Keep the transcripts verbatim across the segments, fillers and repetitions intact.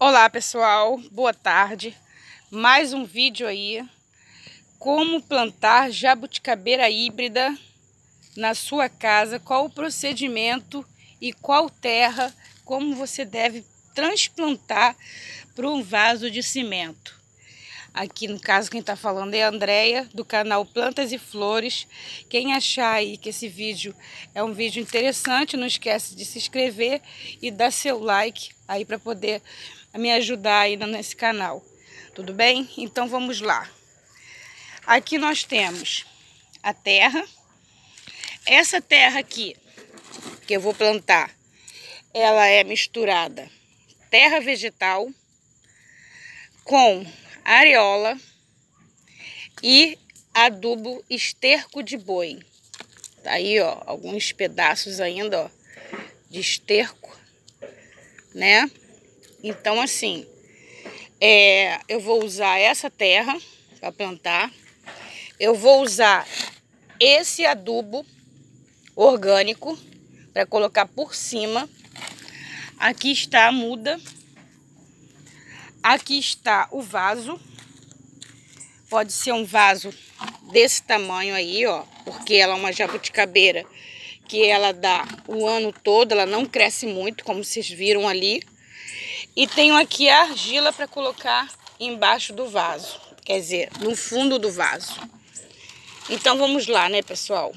Olá pessoal, boa tarde, mais um vídeo aí, como plantar jabuticabeira híbrida na sua casa, qual o procedimento e qual terra, como você deve transplantar para um vaso de cimento. Aqui no caso quem está falando é a Andrea do canal Plantas e Flores. Quem achar aí que esse vídeo é um vídeo interessante, não esquece de se inscrever e dar seu like aí para poder me ajudar aí nesse canal, tudo bem? Então vamos lá. Aqui nós temos a terra. Essa terra aqui que eu vou plantar, ela é misturada terra vegetal com areola e adubo esterco de boi. Tá aí, ó, alguns pedaços ainda, ó, de esterco, né? Então assim, é, eu vou usar essa terra para plantar. Eu vou usar esse adubo orgânico para colocar por cima. Aqui está a muda. Aqui está o vaso. Pode ser um vaso desse tamanho aí, ó, porque ela é uma jabuticabeira que ela dá o ano todo, ela não cresce muito, como vocês viram ali. E tenho aqui a argila para colocar embaixo do vaso, quer dizer, no fundo do vaso. Então vamos lá, né, pessoal?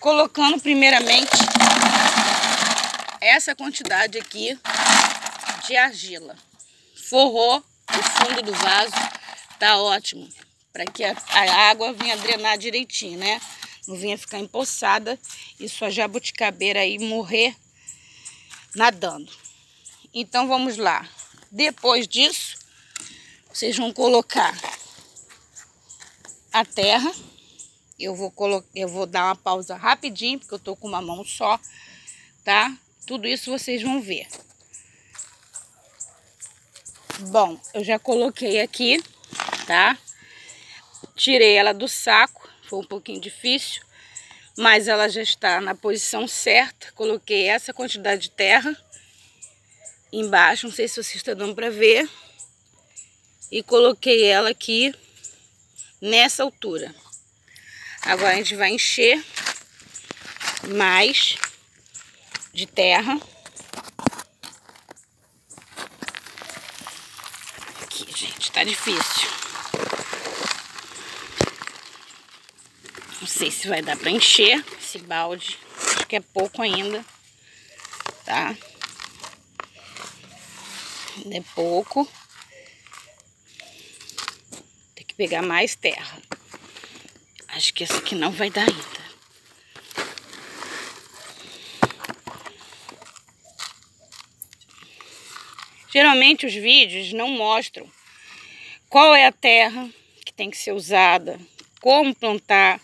Colocando primeiramente essa quantidade aqui de argila. Forrou o fundo do vaso, tá ótimo, para que a, a água venha drenar direitinho, né? Não venha ficar empoçada e sua jabuticabeira aí morrer nadando. Então vamos lá. Depois disso, vocês vão colocar a terra. Eu vou colocar, eu vou dar uma pausa rapidinho porque eu tô com uma mão só, tá? Tudo isso vocês vão ver. Bom, eu já coloquei aqui, tá? Tirei ela do saco, foi um pouquinho difícil, mas ela já está na posição certa. Coloquei essa quantidade de terra embaixo, não sei se vocês estão dando para ver. E coloquei ela aqui nessa altura. Agora a gente vai encher mais de terra. Aqui, gente, tá difícil. Não sei se vai dar para encher esse balde. Acho que é pouco ainda, tá? Ainda é pouco. Tem que pegar mais terra. Acho que essa aqui não vai dar ainda. Geralmente os vídeos não mostram qual é a terra que tem que ser usada, como plantar,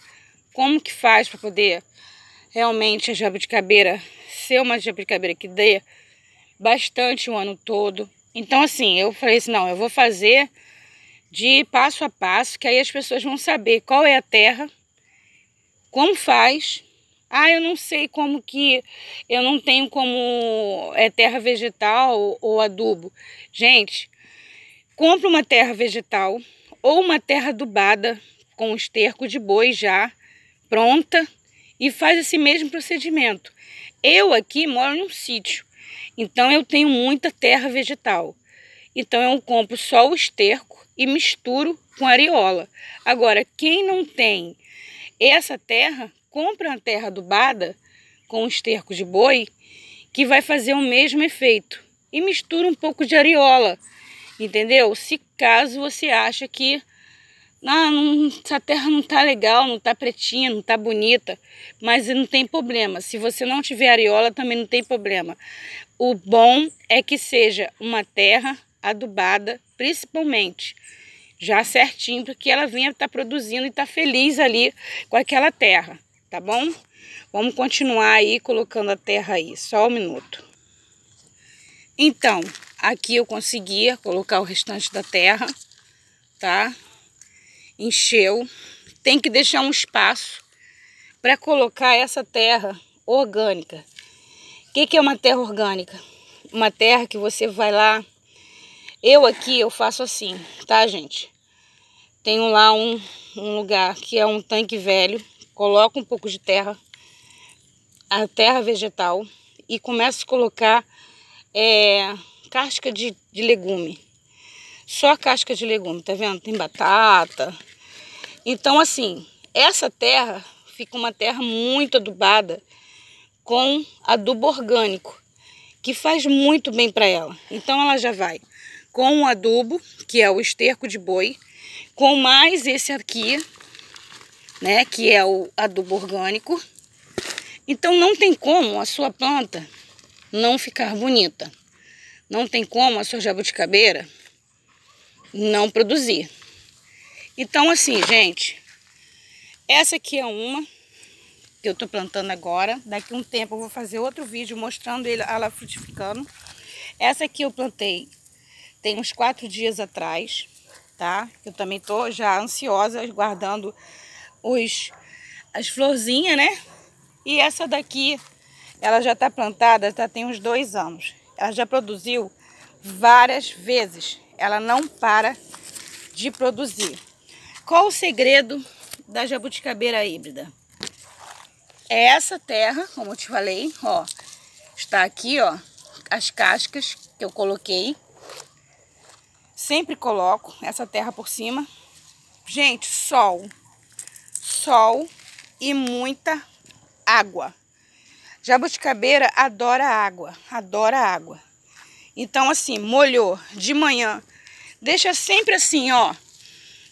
como que faz para poder realmente a jabuticabeira ser uma jabuticabeira que dê bastante o ano todo. Então assim, eu falei assim, não, eu vou fazer de passo a passo, que aí as pessoas vão saber qual é a terra, como faz. Ah, eu não sei como que... Eu não tenho como é, terra vegetal ou, ou adubo. Gente, compra uma terra vegetal ou uma terra adubada com esterco de boi já pronta e faz esse mesmo procedimento. Eu aqui moro num sítio, então eu tenho muita terra vegetal. Então eu compro só o esterco e misturo com areola. Agora, quem não tem essa terra... compra a terra adubada com esterco de boi, que vai fazer o mesmo efeito. E mistura um pouco de areola, entendeu? Se caso você acha que ah, não, essa terra não tá legal, não tá pretinha, não tá bonita, mas não tem problema. Se você não tiver areola, também não tem problema. O bom é que seja uma terra adubada, principalmente, já certinho, para que ela venha estar tá produzindo e estar tá feliz ali com aquela terra. Tá bom? Vamos continuar aí colocando a terra aí, só um minuto. Então, aqui eu consegui colocar o restante da terra, tá? Encheu. Tem que deixar um espaço para colocar essa terra orgânica. O que que é uma terra orgânica? uma terra que você vai lá. Eu aqui, eu faço assim, tá, gente? Tenho lá um, um lugar que é um tanque velho. Coloco um pouco de terra, a terra vegetal, e começo a colocar é, casca de, de legume. Só casca de legume, tá vendo? Tem batata. Então, assim, essa terra fica uma terra muito adubada com adubo orgânico, que faz muito bem para ela. Então, ela já vai com o adubo, que é o esterco de boi, com mais esse aqui, né, que é o adubo orgânico. Então não tem como a sua planta não ficar bonita, não tem como a sua jabuticabeira não produzir. Então assim, gente, essa aqui é uma que eu tô plantando agora. Daqui a um tempo eu vou fazer outro vídeo mostrando ela frutificando. Essa aqui eu plantei tem uns quatro dias atrás, tá? Eu também tô já ansiosa, guardando os, as florzinhas, né? E essa daqui, ela já tá plantada, já tem uns dois anos. Ela já produziu várias vezes. Ela não para de produzir. Qual o segredo da jabuticabeira híbrida? É essa terra, como eu te falei, ó. Está aqui, ó, as cascas que eu coloquei. Sempre coloco essa terra por cima. Gente, sol. Sol e muita água. Jabuticabeira adora água. Adora água. Então, assim, molhou de manhã. Deixa sempre assim, ó.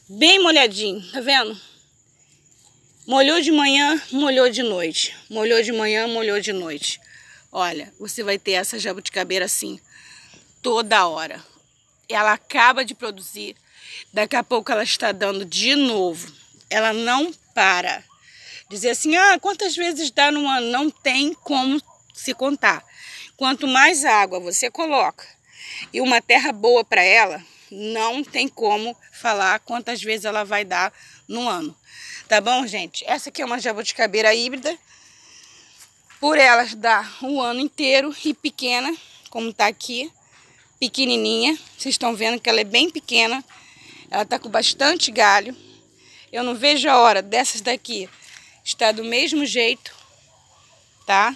Bem molhadinho. Tá vendo? Molhou de manhã, molhou de noite. Molhou de manhã, molhou de noite. Olha, você vai ter essa jabuticabeira assim toda hora. Ela acaba de produzir, daqui a pouco ela está dando de novo. Ela não para. Dizer assim, ah, quantas vezes dá no ano? Não tem como se contar. Quanto mais água você coloca e uma terra boa para ela, não tem como falar quantas vezes ela vai dar no ano. Tá bom, gente? Essa aqui é uma jabuticabeira híbrida. Por ela dar o ano inteiro e pequena, como tá aqui. Pequenininha, vocês estão vendo que ela é bem pequena, ela tá com bastante galho. Eu não vejo a hora dessas daqui estar do mesmo jeito, tá?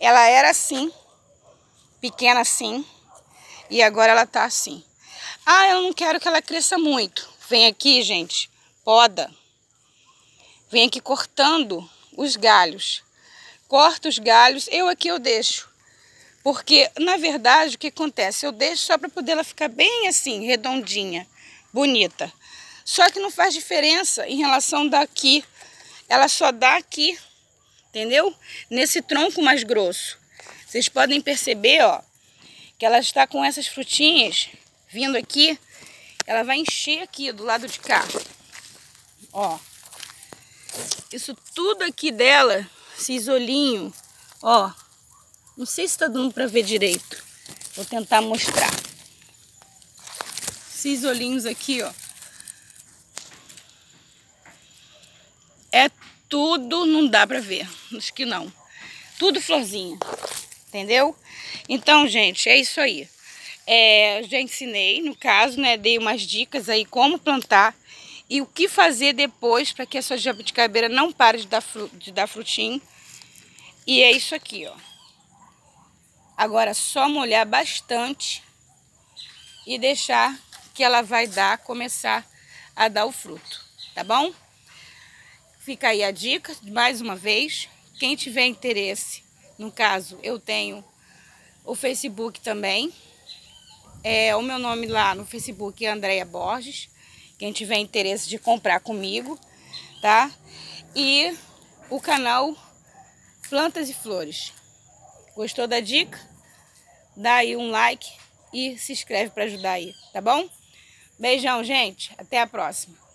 Ela era assim, pequena assim, e agora ela tá assim. Ah, eu não quero que ela cresça muito. Vem aqui, gente, poda. Vem aqui cortando os galhos. Corta os galhos, eu aqui eu deixo. Porque, na verdade, o que acontece? Eu deixo só para poder ela ficar bem assim, redondinha, bonita. Só que não faz diferença em relação daqui. Ela só dá aqui, entendeu? Nesse tronco mais grosso. Vocês podem perceber, ó, que ela está com essas frutinhas vindo aqui. Ela vai encher aqui do lado de cá. Ó. Isso tudo aqui dela, esse isolinho, ó. Não sei se está dando para ver direito. Vou tentar mostrar. Esses olhinhos aqui, ó. É tudo, não dá para ver. Acho que não. Tudo florzinha. Entendeu? Então, gente, é isso aí. É, já ensinei, no caso, né? Dei umas dicas aí como plantar e o que fazer depois para que a sua jabuticabeira não pare de dar, fru de dar frutinho. E é isso aqui, ó. Agora, só molhar bastante e deixar que ela vai dar, começar a dar o fruto, tá bom? Fica aí a dica, mais uma vez. Quem tiver interesse, no caso, eu tenho o Facebook também. É, o meu nome lá no Facebook é Andrea Borges. Quem tiver interesse de comprar comigo, tá? E o canal Plantas e Flores. Gostou da dica? Dá aí um like e se inscreve para ajudar aí, tá bom? Beijão, gente. Até a próxima.